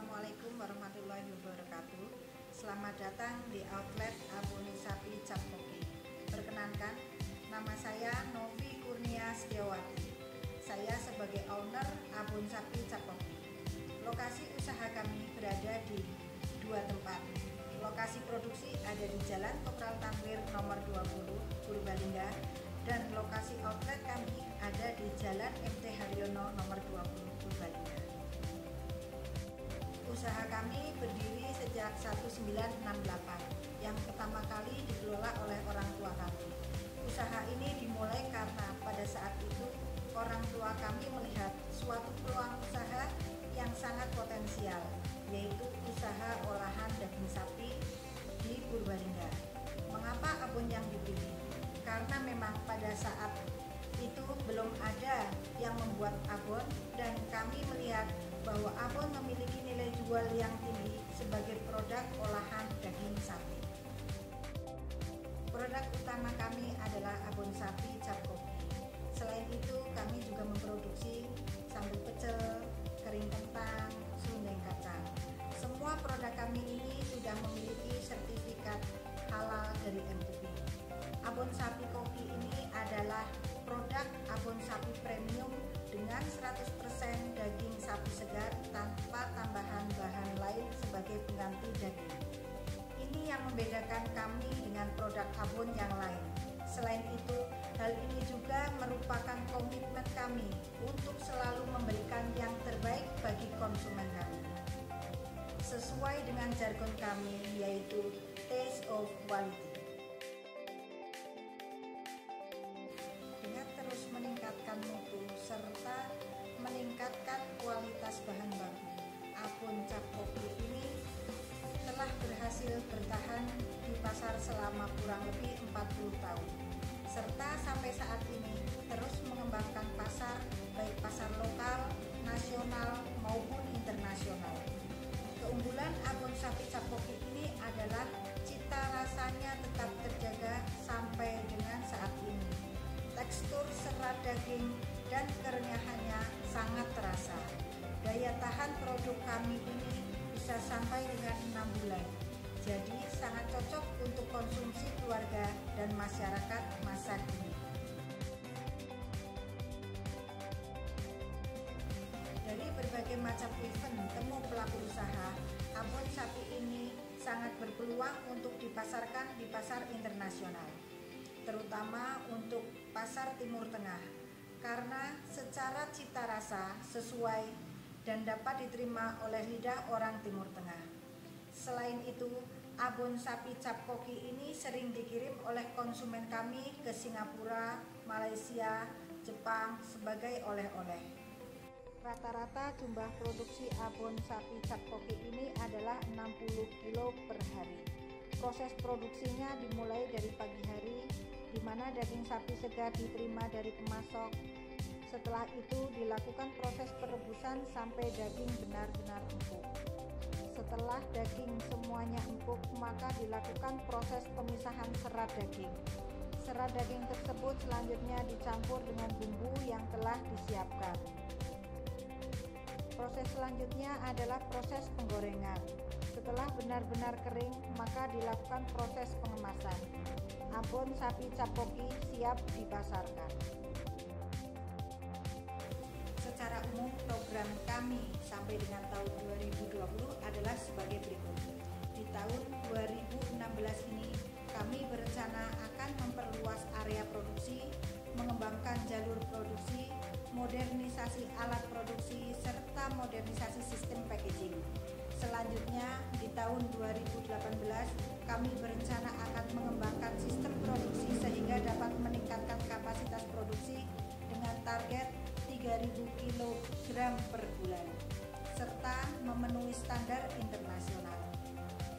Assalamualaikum warahmatullahi wabarakatuh. Selamat datang di outlet Abon Sapi Cap Koki. Perkenankan, nama saya Novi Kurnia Setiawati. Saya sebagai owner Abon Sapi Cap Koki. Lokasi usaha kami berada di dua tempat. Lokasi produksi ada di Jalan Kolonel Tamtir nomor 20 Purbalingga, dan lokasi outlet kami ada di Jalan MT Haryono nomor 20 Purbalingga. Usaha kami berdiri sejak 1968, yang pertama kali dikelola oleh orang tua kami. Usaha ini dimulai karena pada saat itu orang tua kami melihat suatu peluang usaha yang sangat potensial, yaitu usaha olahan daging sapi di Purbalingga. Mengapa Abon yang dipilih? Karena memang pada saat itu belum ada yang membuat Abon, dan kami melihat bahwa Abon memiliki nilai jual yang tinggi sebagai produk olahan daging sapi. Produk utama kami adalah Abon Sapi Cap Koki. Selain itu, kami juga memproduksi sambal pecel, kering kentang, serundeng kacang. Semua produk kami ini sudah memiliki sertifikat halal dari MUI. Abon Sapi Koki ini adalah produk Abon Sapi Premium dengan 100% daging sapi segar tanpa tambahan bahan lain sebagai pengganti daging. Ini yang membedakan kami dengan produk Abon yang lain. Selain itu, hal ini juga merupakan komitmen kami untuk selalu memberikan yang terbaik bagi konsumen kami. Sesuai dengan jargon kami, yaitu Taste of Quality. Terus meningkatkan mutu serta meningkatkan kualitas bahan baku, Abon Cap Koki ini telah berhasil bertahan di pasar selama kurang lebih 40 tahun, serta sampai saat ini terus mengembangkan pasar, baik pasar lokal, nasional maupun internasional. Keunggulan Abon Sapi Cap Koki ini adalah cita rasanya tetap terjaga sampai dengan saat ini. Tekstur serat daging dan kerenyahannya sangat terasa. Daya tahan produk kami ini bisa sampai dengan 6 bulan. Jadi sangat cocok untuk konsumsi keluarga dan masyarakat masa kini. Dari berbagai macam event temu pelaku usaha, Abon Sapi ini sangat berpeluang untuk dipasarkan di pasar internasional, terutama untuk pasar Timur Tengah, karena secara cita rasa sesuai dan dapat diterima oleh lidah orang Timur Tengah. Selain itu, Abon Sapi Cap Koki ini sering dikirim oleh konsumen kami ke Singapura, Malaysia, Jepang sebagai oleh-oleh. Rata-rata jumlah produksi Abon Sapi Cap Koki ini adalah 60 kilo per hari. Proses produksinya dimulai dari pagi hari, di mana daging sapi segar diterima dari pemasok. Setelah itu dilakukan proses perebusan sampai daging benar-benar empuk. Setelah daging semuanya empuk, maka dilakukan proses pemisahan serat daging. Serat daging tersebut selanjutnya dicampur dengan bumbu yang telah disiapkan. Proses selanjutnya adalah proses penggorengan. Setelah benar-benar kering, maka dilakukan proses pengemasan. Abon Sapi Cap Koki siap dipasarkan. Secara umum, program kami sampai dengan tahun 2020 adalah sebagai berikut. Di tahun 2016 ini, kami berencana akan memperluas area produksi, mengembangkan jalur produksi, modernisasi alat produksi, serta modernisasi sistem packaging. Selanjutnya, di tahun 2018, kami berencana akan mengembangkan sistem produksi sehingga dapat meningkatkan kapasitas produksi dengan target 3.000 kg per bulan, serta memenuhi standar internasional.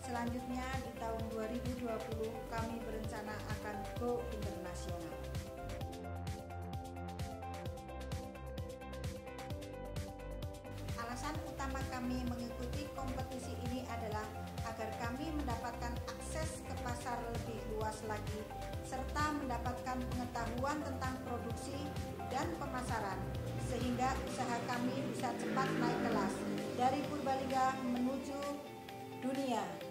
Selanjutnya, di tahun 2020, kami berencana akan go internasional. Alasan utama kami mengikuti kompetisi ini adalah agar kami mendapatkan akses ke pasar lebih luas lagi, serta mendapatkan pengetahuan tentang produksi dan pemasaran, sehingga usaha kami bisa cepat naik kelas dari Purbalingga yang menuju dunia.